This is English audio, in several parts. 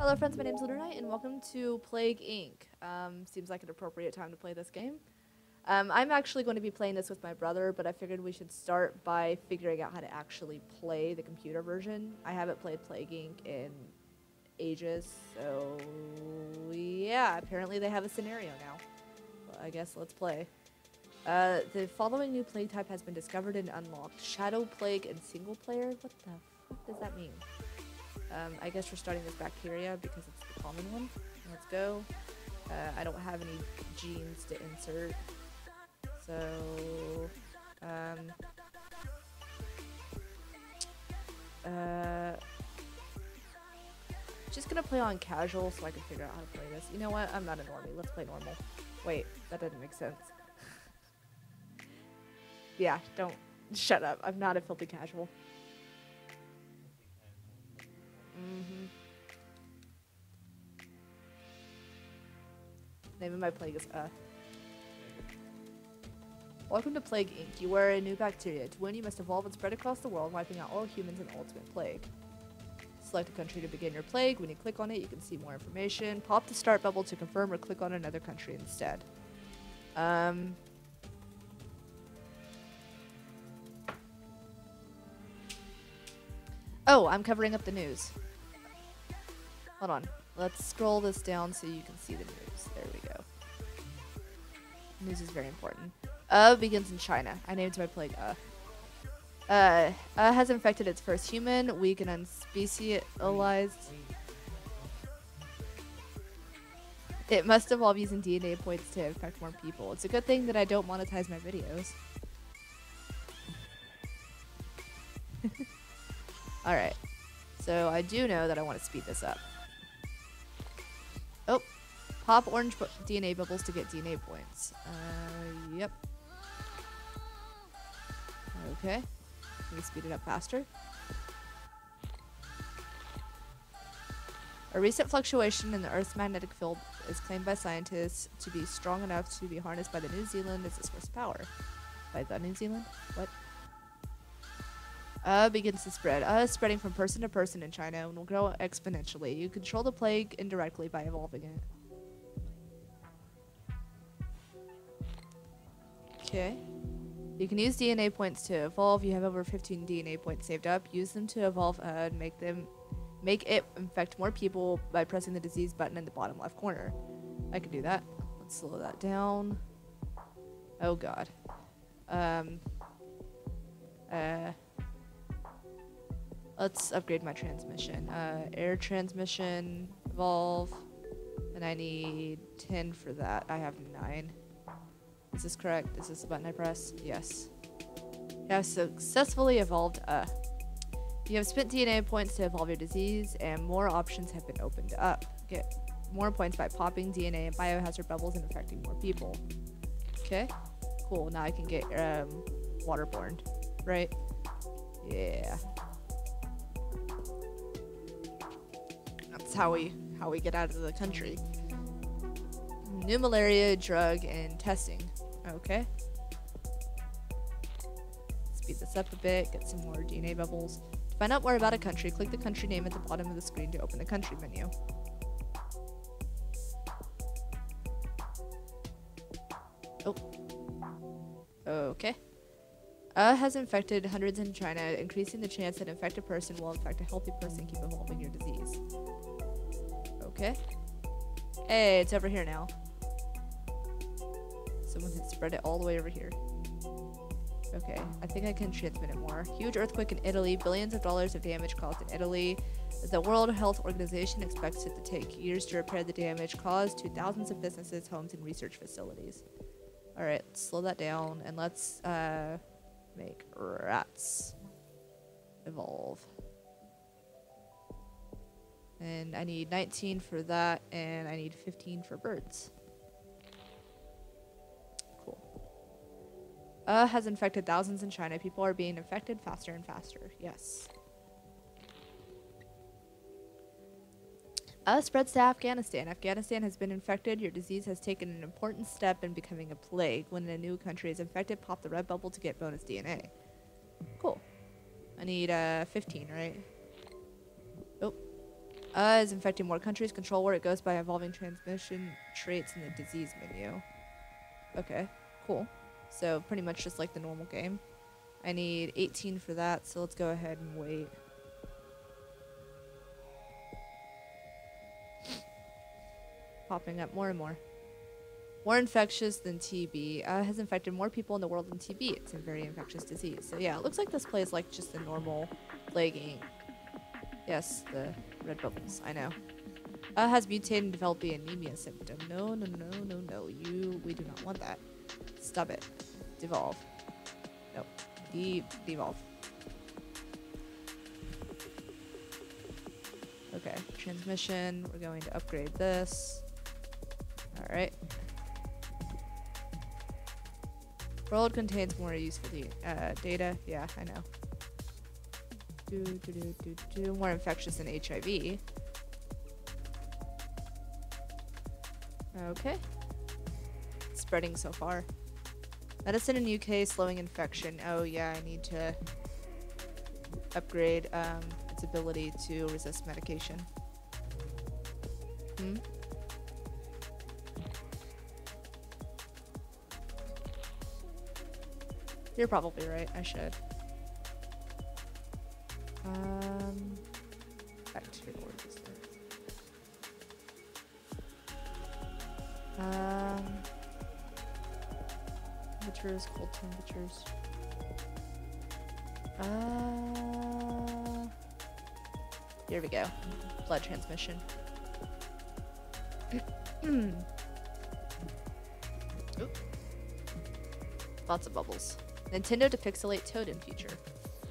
Hello friends, my name is Lunarnight and welcome to Plague Inc. Seems like an appropriate time to play this game. I'm actually going to be playing this with my brother, but I figured we should start by figuring out how to actually play the computer version. I haven't played Plague Inc. in ages, so yeah, apparently they have a scenario now. Well, I guess let's play. The following new plague type has been discovered and unlocked: Shadow Plague and Single Player. What the fuck does that mean? I guess we're starting with bacteria because it's the common one. Let's go. I don't have any genes to insert, so just gonna play on casual so I can figure out how to play this. You know what? I'm not a normie. Let's play normal. Wait, that doesn't make sense. Yeah, don't shut up. I'm not a filthy casual. Name of my plague is Welcome to Plague Inc. You are a new bacteria. To win, you must evolve and spread across the world, wiping out all humans in Ultimate Plague. Select a country to begin your plague. When you click on it, you can see more information. Pop the start bubble to confirm or click on another country instead. Oh, I'm covering up the news. Hold on. Let's scroll this down so you can see the news. There we go. News is very important. Begins in China. I named my plague has infected its first human, weak and unspecialized. It must evolve using DNA points to infect more people. It's a good thing that I don't monetize my videos. Alright, so I do know that I want to speed this up. Oh, pop orange DNA bubbles to get DNA points. Yep. Okay, can we speed it up faster? A recent fluctuation in the Earth's magnetic field is claimed by scientists to be strong enough to be harnessed by the New Zealand as its source of power. By the New Zealand? What? Begins to spread. Spreading from person to person in China and will grow exponentially. You control the plague indirectly by evolving it. Okay. You can use DNA points to evolve. You have over 15 DNA points saved up. Use them to evolve and make it infect more people by pressing the disease button in the bottom left corner. I can do that. Let's slow that down. Oh god. Let's upgrade my transmission. Air transmission, evolve, and I need 10 for that. I have 9. Is this correct? Is this the button I press? Yes. You have successfully evolved. You have spent DNA points to evolve your disease, and more options have been opened up. Get more points by popping DNA and biohazard bubbles and infecting more people. Okay, cool. Now I can get waterborne, right? Yeah. How we get out of the country. New malaria drug and testing. Okay. Speed this up a bit. Get some more DNA bubbles. To find out more about a country, click the country name at the bottom of the screen to open the country menu. Oh. Okay. Has infected hundreds in China, increasing the chance that an infected person will infect a healthy person. Keep evolving your disease. Okay. Hey, it's over here now. Someone had spread it all the way over here. Okay, I think I can transmit it more. Huge earthquake in Italy. Billions of dollars of damage caused in Italy. The World Health Organization expects it to take years to repair the damage caused to thousands of businesses, homes, and research facilities. Alright, slow that down and let's make rats evolve. And I need 19 for that, and I need 15 for birds. Cool. Has infected thousands in China. People are being infected faster and faster. Yes. Spreads to Afghanistan. Afghanistan has been infected. Your disease has taken an important step in becoming a plague. When a new country is infected, pop the red bubble to get bonus DNA. Cool. I need 15, right? Oh. is infecting more countries. Control where it goes by evolving transmission traits in the disease menu. Okay, cool. So pretty much just like the normal game. I need 18 for that, so let's go ahead and wait. Popping up more and more. More infectious than TB. Has infected more people in the world than TB. It's a very infectious disease. So yeah, it looks like this plays like just the normal Plague Inc. Yes, the red bubbles. I know. Has mutated and developed the anemia symptom. No, no, no, no, no. We do not want that. Stop it. Devolve. Nope. Devolve. Okay. Transmission. We're going to upgrade this. Alright. World contains more useful data. Yeah, I know. More infectious than HIV. Okay. It's spreading so far. Medicine in UK, slowing infection. Oh yeah, I need to upgrade its ability to resist medication. Hmm. You're probably right, I should. Back to your resistance. Temperatures, cold temperatures. Here we go. Blood transmission. Oop. Lots of bubbles. Nintendo to pixelate Toad in future.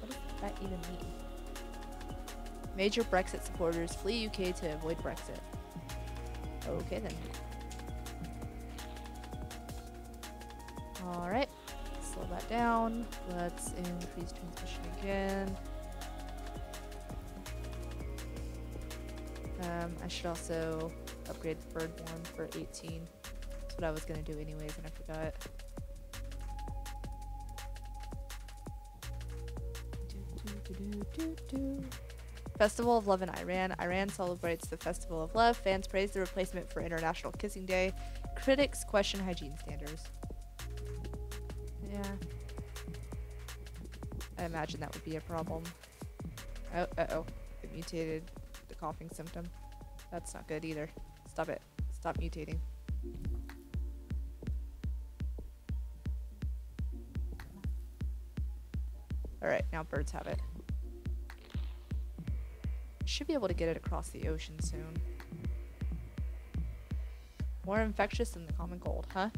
What does that even mean? Major Brexit supporters flee UK to avoid Brexit. Okay then. Alright, slow that down. Let's increase transmission again. I should also upgrade the birdborn for 18. That's what I was going to do anyways and I forgot. Festival of Love in Iran. Iran celebrates the Festival of Love. Fans praise the replacement for International Kissing Day. Critics question hygiene standards. Yeah. I imagine that would be a problem. Oh, uh-oh. It mutated the coughing symptom. That's not good either. Stop it. Stop mutating. Alright, now birds have it. Should be able to get it across the ocean soon. More infectious than the common cold, huh?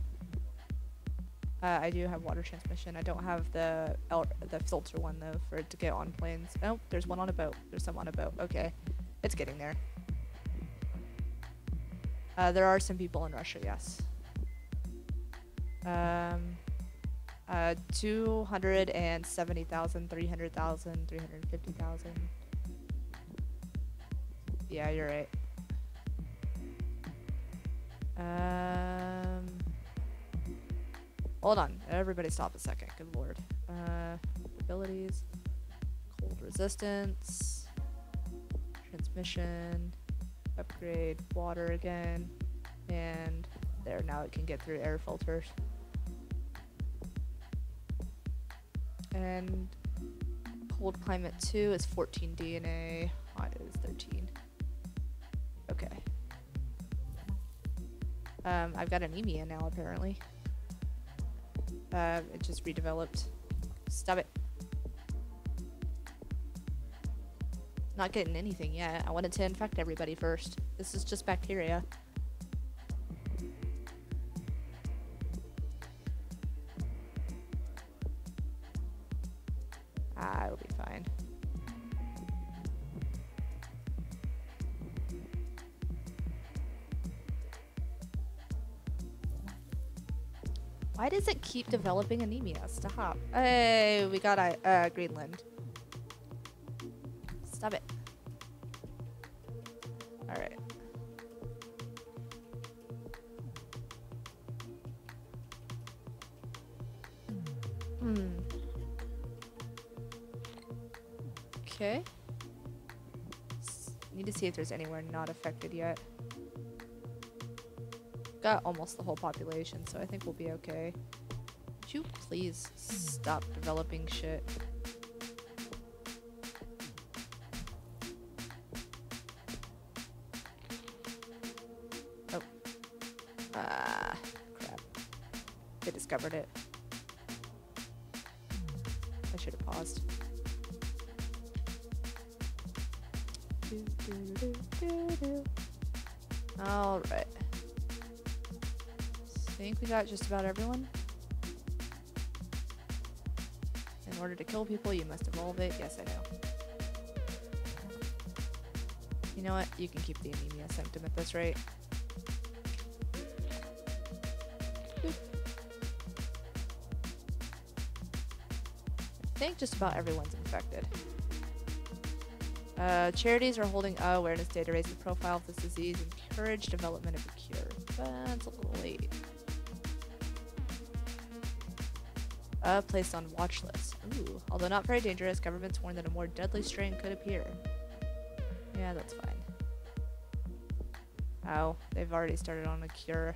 I do have water transmission. I don't have the filter one though for it to get on planes. Oh, there's one on a boat. There's some on a boat. Okay, it's getting there. There are some people in Russia, yes. 270,000, 300,000, 350,000. Yeah, you're right. Hold on. Everybody stop a second. Good lord. Abilities. Cold resistance. Transmission. Upgrade water again. And there, now it can get through air filters. And cold climate 2 is 14 DNA. Hot is 13. Okay. I've got anemia now, apparently. It just redeveloped. Stop it. Not getting anything yet. I wanted to infect everybody first. This is just bacteria. Ah, it'll be fine. Why does it keep developing anemia? Stop. Hey, we got Greenland. Stop it. All right. Okay. Need to see if there's anywhere not affected yet. Got almost the whole population, so I think we'll be okay. Would you please stop developing shit? Oh. Ah, crap. They discovered it. I should have paused. Alright. I think we got just about everyone. In order to kill people, you must evolve it. Yes, I know. You know what? You can keep the anemia symptom at this rate. Boop. I think just about everyone's infected. Charities are holding an awareness day to raise the profile of this disease and encourage development of a cure. But it's a little late. Placed on watch list. Ooh. Although not very dangerous, governments warned that a more deadly strain could appear. Yeah, that's fine. Ow. They've already started on a cure.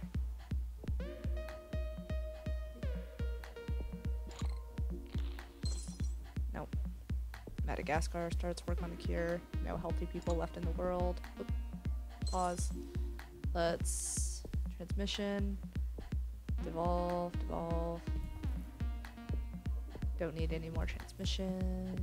Nope. Madagascar starts work on a cure. No healthy people left in the world. Oop. Pause. Let's... Transmission. Devolve. Devolve. Don't need any more transmission.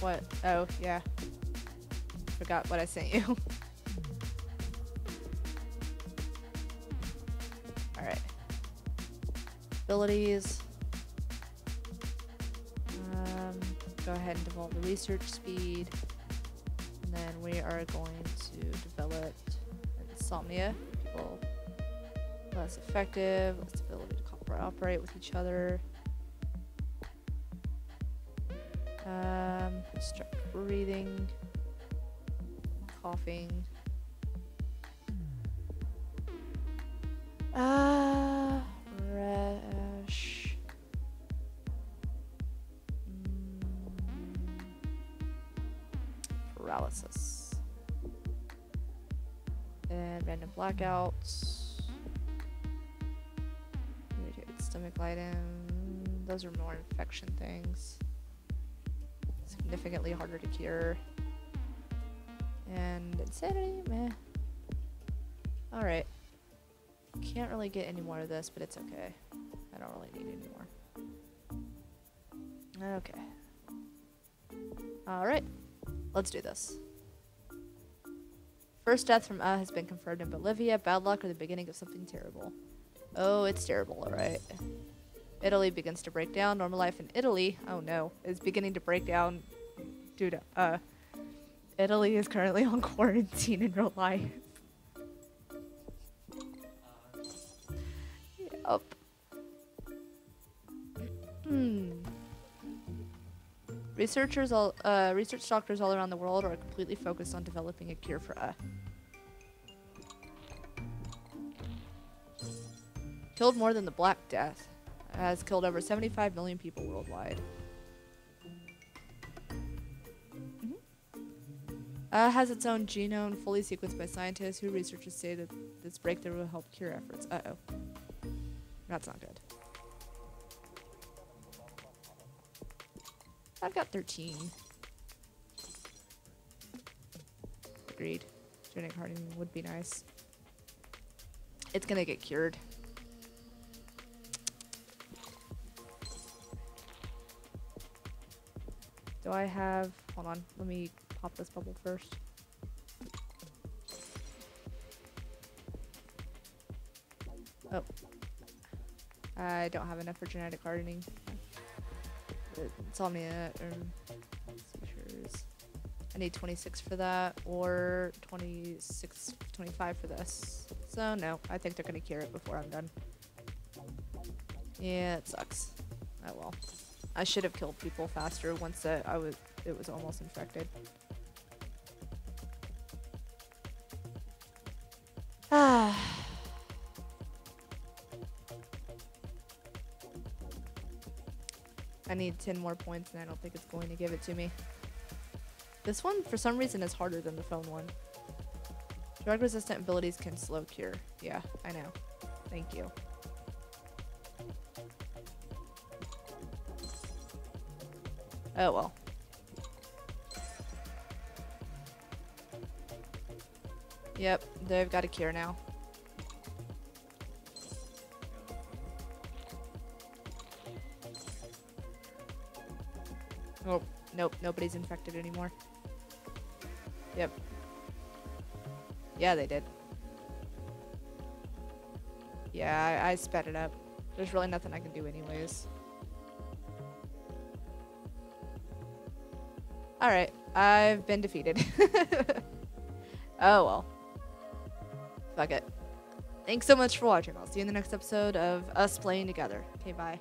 What? Oh, yeah. Forgot what I sent you. Alright. Abilities. Go ahead and develop the research speed, and then we are going to develop insomnia. People less effective, less ability to cooperate with each other. Start breathing, coughing. Paralysis and random blackouts, irritated stomach lighting. Those are more infection things, significantly harder to cure, and insanity. Meh. All right, can't really get any more of this, but it's okay. I don't really need any more. Okay. All right. Let's do this. First death from A has been confirmed in Bolivia. Bad luck or the beginning of something terrible. Oh, it's terrible, alright. Italy begins to break down. Normal life in Italy, oh no, is beginning to break down due to Italy is currently on quarantine in real life. Yep. Hmm. Research doctors all around the world are completely focused on developing a cure for A. Killed more than the Black Death. Has killed over 75 million people worldwide. Mm-hmm. Has its own genome fully sequenced by scientists who researchers say that this breakthrough will help cure efforts. Uh-oh. That's not good. I've got 13. Agreed. Genetic hardening would be nice. It's gonna get cured. Do I have... Hold on. Let me pop this bubble first. Oh. I don't have enough for genetic hardening. Insomnia seizures. I need 26 for that, or 25 for this. So no, I think they're gonna cure it before I'm done. Yeah, it sucks. Oh well. I should have killed people faster once it was almost infected. Ah. I need 10 more points, and I don't think it's going to give it to me. This one, for some reason, is harder than the phone one. Drug-resistant abilities can slow cure. Yeah, I know. Thank you. Oh, well. Yep, they've got a cure now. Oh, nope, nobody's infected anymore. Yep. Yeah, they did. Yeah, I sped it up. There's really nothing I can do anyways. Alright, I've been defeated. Oh, well. Fuck it. Thanks so much for watching. I'll see you in the next episode of us playing together. Okay, bye.